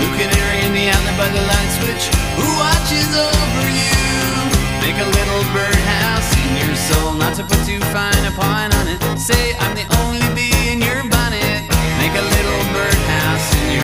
You can hear in the alley by the light switch. Ooh.